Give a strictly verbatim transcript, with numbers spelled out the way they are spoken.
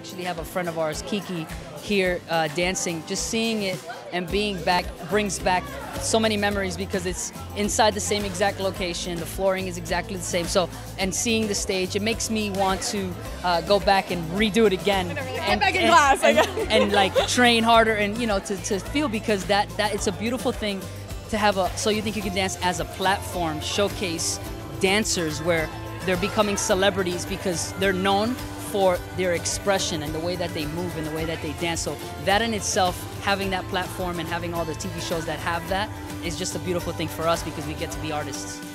actually have a friend of ours, Kiki, here uh, dancing. Just seeing it and being back brings back so many memories because it's inside the same exact location. The flooring is exactly the same. So, and seeing the stage, it makes me want to uh, go back and redo it again. Get and, back in and, class. And, and, and like train harder and, you know, to, to feel because that, that it's a beautiful thing to have a So You Think You Can Dance as a platform, showcase dancers where they're becoming celebrities because they're known for their expression and the way that they move and the way that they dance. So that in itself, having that platform and having all the T V shows that have that is just a beautiful thing for us because we get to be artists.